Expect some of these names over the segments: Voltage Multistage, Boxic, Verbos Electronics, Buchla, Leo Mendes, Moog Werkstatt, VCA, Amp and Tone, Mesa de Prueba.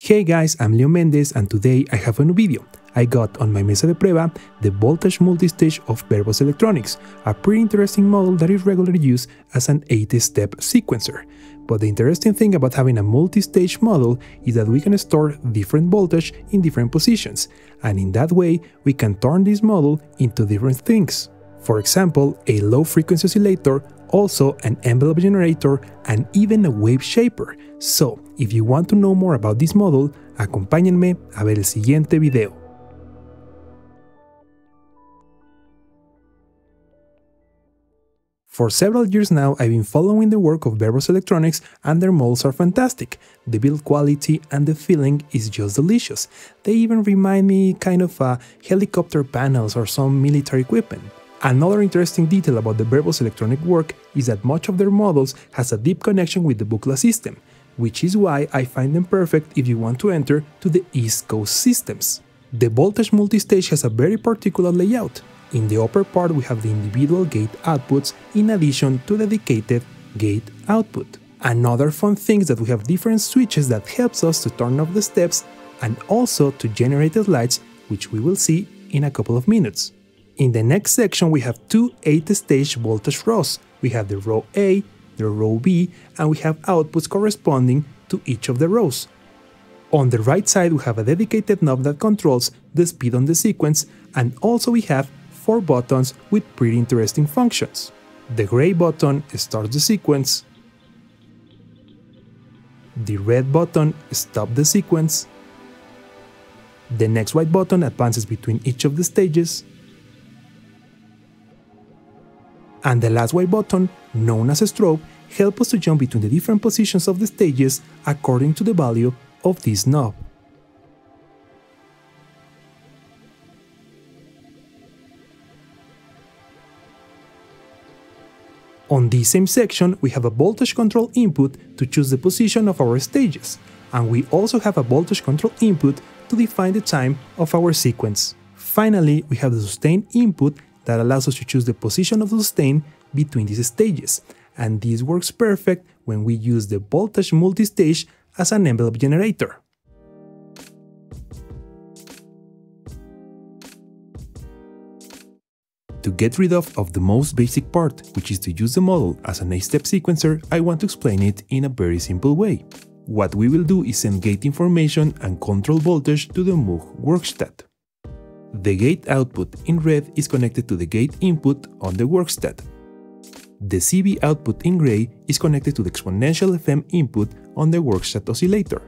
Hey guys, I'm Leo Mendes and today I have a new video. I got on my Mesa de Prueba the Voltage Multistage of Verbos Electronics, a pretty interesting model that is regularly used as an 8-step sequencer. But the interesting thing about having a multistage model is that we can store different voltage in different positions, and in that way we can turn this model into different things. For example, a low-frequency oscillator, also an envelope generator, and even a wave shaper. So, if you want to know more about this model, acompáñenme a ver el siguiente video. For several years now, I've been following the work of Verbos Electronics and their models are fantastic. The build quality and the feeling is just delicious. They even remind me kind of helicopter panels or some military equipment. Another interesting detail about the Verbos Electronic work is that much of their models has a deep connection with the Buchla system, which is why I find them perfect if you want to enter to the East Coast systems. The Voltage Multistage has a very particular layout. In the upper part we have the individual gate outputs in addition to the dedicated gate output. Another fun thing is that we have different switches that helps us to turn off the steps and also to generate the lights, which we will see in a couple of minutes. In the next section we have two 8-stage voltage rows. We have the row A, the row B, and we have outputs corresponding to each of the rows. On the right side we have a dedicated knob that controls the speed on the sequence, and also we have 4 buttons with pretty interesting functions. The gray button starts the sequence, the red button stops the sequence, the next white button advances between each of the stages, and the last white button, known as a strobe, helps us to jump between the different positions of the stages according to the value of this knob. On this same section, we have a voltage control input to choose the position of our stages, and we also have a voltage control input to define the time of our sequence. Finally, we have the sustain input that allows us to choose the position of the sustain between these stages, and this works perfect when we use the Voltage Multistage as an envelope generator. To get rid of the most basic part, which is to use the model as an 8-step sequencer, I want to explain it in a very simple way. What we will do is send gate information and control voltage to the Moog Werkstatt. The gate output in red is connected to the gate input on the Werkstatt. The CB output in gray is connected to the exponential FM input on the Werkstatt oscillator.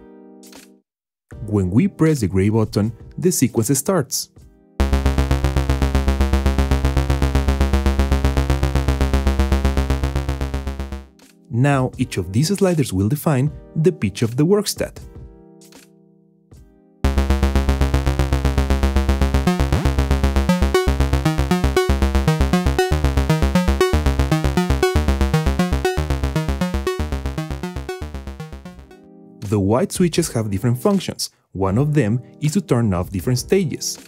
When we press the gray button, the sequence starts. Now each of these sliders will define the pitch of the Werkstatt. The white switches have different functions. One of them is to turn off different stages.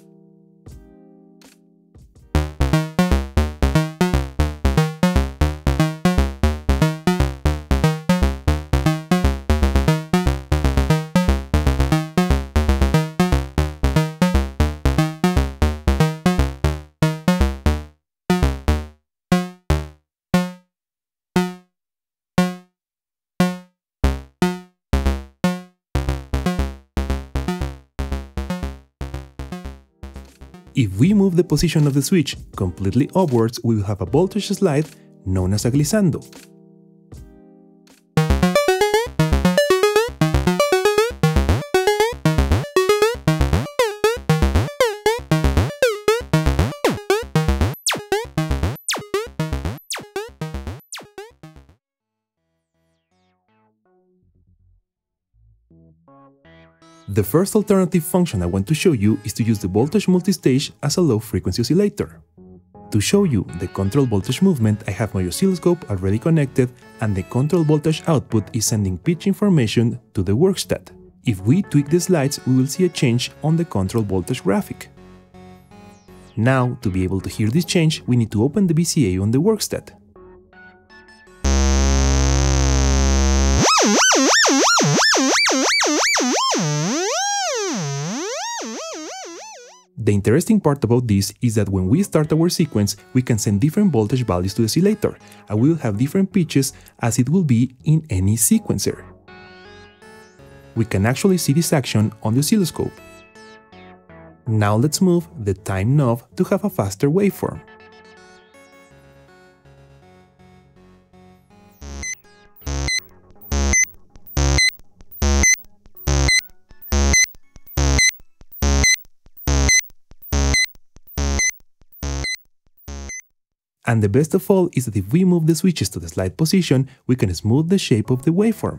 If we move the position of the switch completely upwards, we will have a voltage slide known as a glissando. The first alternative function I want to show you is to use the Voltage Multistage as a low-frequency oscillator. To show you the control voltage movement, I have my oscilloscope already connected and the control voltage output is sending pitch information to the Werkstatt. If we tweak the slides, we will see a change on the control voltage graphic. Now, to be able to hear this change, we need to open the VCA on the Werkstatt. The interesting part about this is that when we start our sequence, we can send different voltage values to the oscillator, and we will have different pitches as it will be in any sequencer. We can actually see this action on the oscilloscope. Now let's move the time knob to have a faster waveform. And the best of all is that if we move the switches to the slide position, we can smooth the shape of the waveform.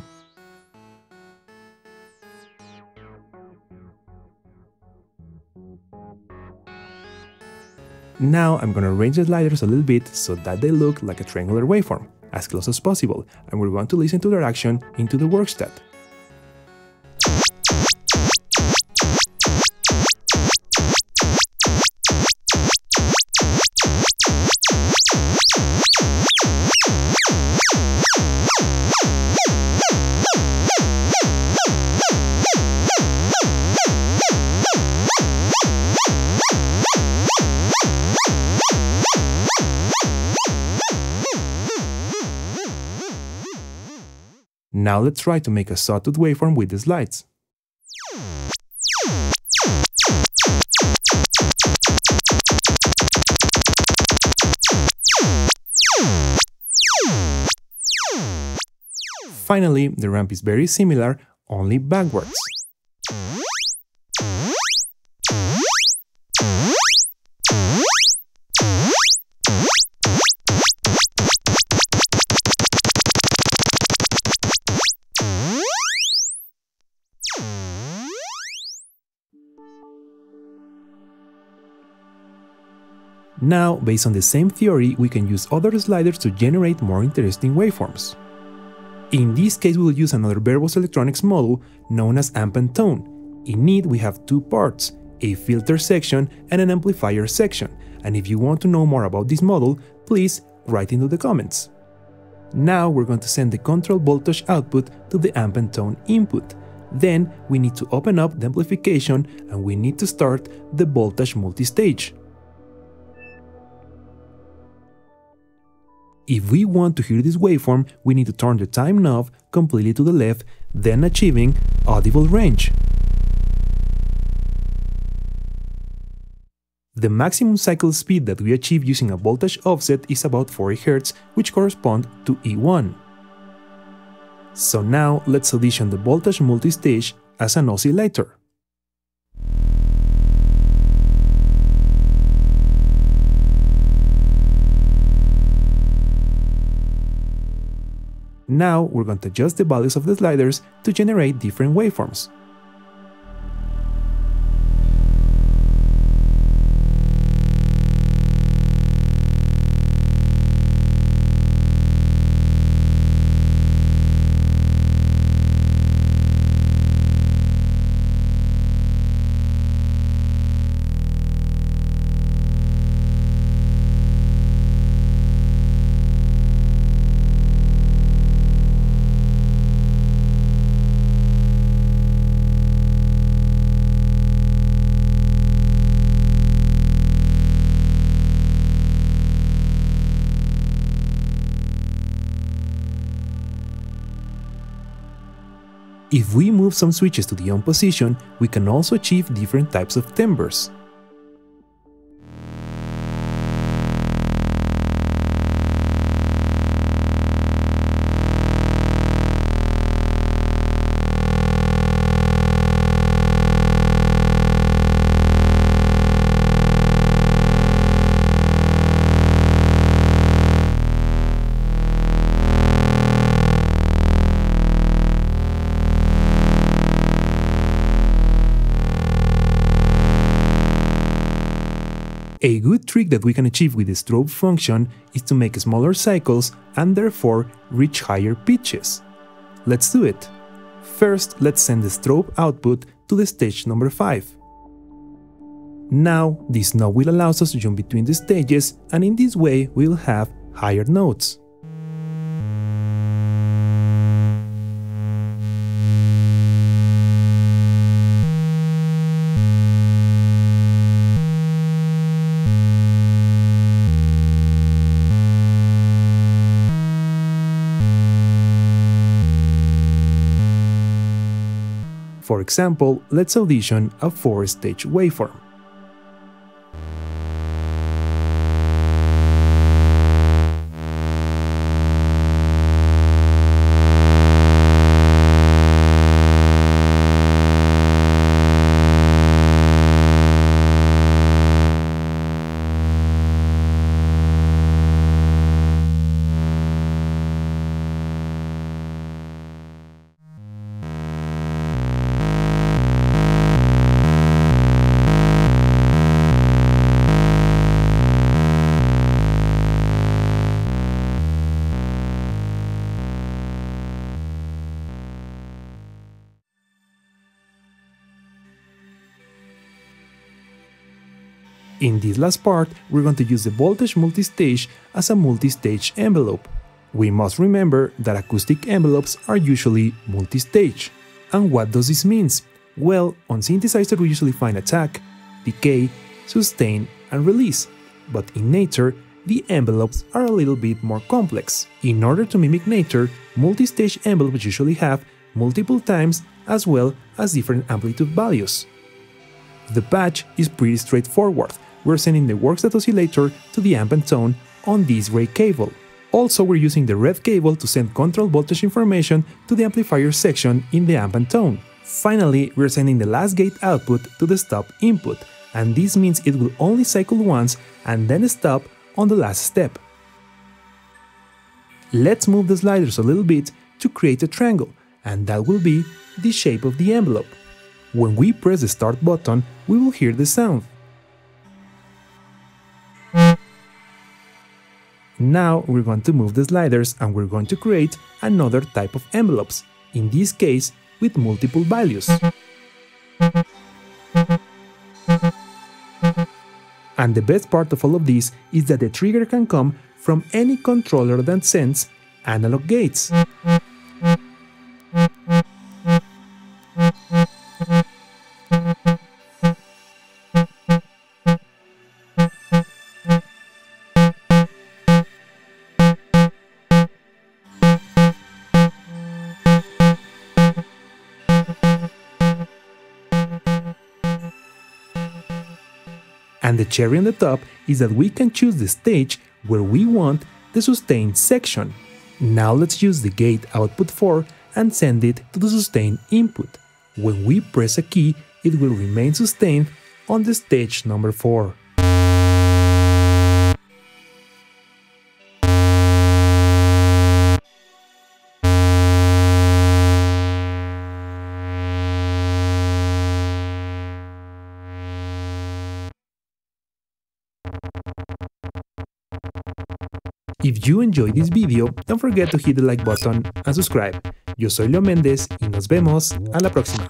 Now I'm gonna arrange the sliders a little bit so that they look like a triangular waveform, as close as possible, and we're going to listen to their action into the Werkstatt. Now let's try to make a sawtooth waveform with the slides. Finally, the ramp is very similar, only backwards. Now, based on the same theory, we can use other sliders to generate more interesting waveforms. In this case, we will use another Verbos Electronics model known as Amp and Tone. In it, we have two parts, a filter section and an amplifier section, and if you want to know more about this model, please write into the comments. Now, we're going to send the control voltage output to the Amp and Tone input. Then, we need to open up the amplification and we need to start the Voltage Multistage. If we want to hear this waveform, we need to turn the time knob completely to the left, then achieving audible range. The maximum cycle speed that we achieve using a voltage offset is about 40 Hz, which corresponds to E1. So now let's audition the voltage multistage as an oscillator. Now we're going to adjust the values of the sliders to generate different waveforms. If we move some switches to the on position, we can also achieve different types of timbres. A good trick that we can achieve with the strobe function is to make smaller cycles and therefore reach higher pitches. Let's do it. First, let's send the strobe output to the stage number 5. Now, this knob will allow us to jump between the stages, and in this way we will have higher notes. For example, let's audition a 4-stage waveform. In this last part, we're going to use the voltage multistage as a multistage envelope. We must remember that acoustic envelopes are usually multistage. And what does this mean? Well, on synthesizer we usually find attack, decay, sustain, and release. But in nature, the envelopes are a little bit more complex. In order to mimic nature, multistage envelopes usually have multiple times as well as different amplitude values. The patch is pretty straightforward. We're sending the Werkstatt oscillator to the amp and tone on this gray cable. Also, we're using the red cable to send control voltage information to the amplifier section in the amp and tone. Finally, we're sending the last gate output to the stop input, and this means it will only cycle once and then stop on the last step. Let's move the sliders a little bit to create a triangle, and that will be the shape of the envelope. When we press the start button, we will hear the sound. Now we're going to move the sliders and we're going to create another type of envelopes, in this case with multiple values. And the best part of all of this is that the trigger can come from any controller that sends analog gates. And the cherry on the top is that we can choose the stage where we want the sustain section. Now let's use the gate output 4 and send it to the sustain input. When we press a key, it will remain sustained on the stage number 4. If you enjoyed this video, don't forget to hit the like button and subscribe. Yo soy Leo Mendes y nos vemos a la próxima.